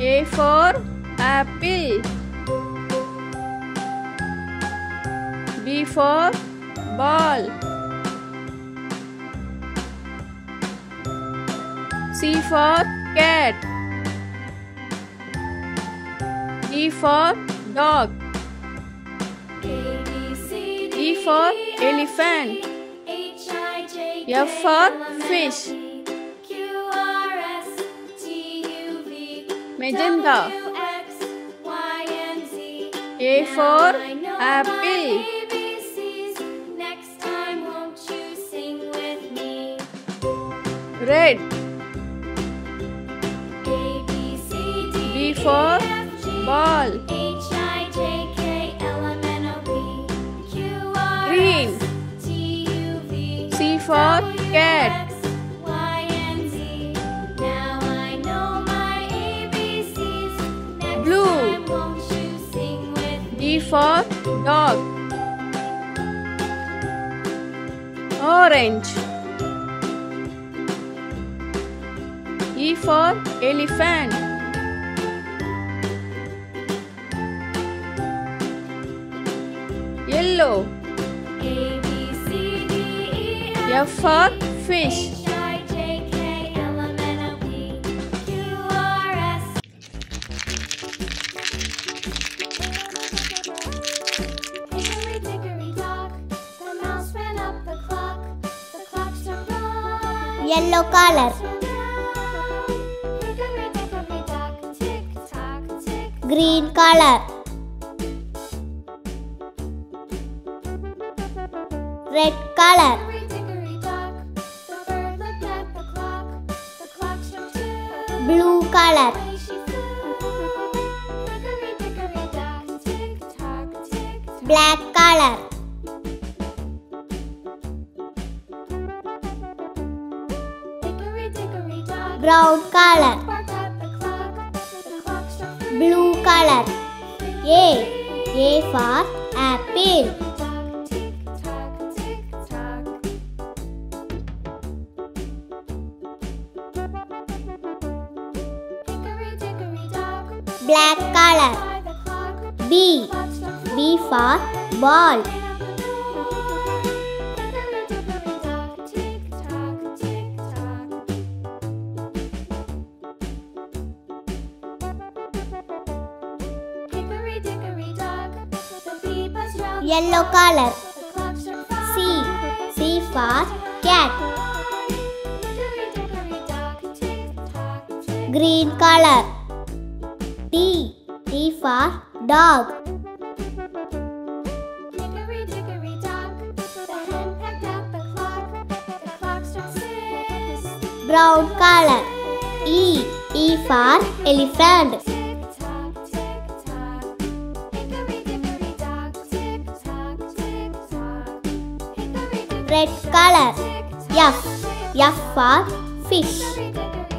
A for apple, B for ball, C for cat, D for dog, E for elephant, F for fish. Magenta. A for apple, red, B for ball, green, C for cat, D for dog, orange, E for elephant, yellow, F for fish. Yellow color, green color, red color, blue color, black color, brown color, blue color. A for apple, black color. B for ball, yellow color. C for cat, green color. D for dog, brown color. E for elephant, red color. F for fish.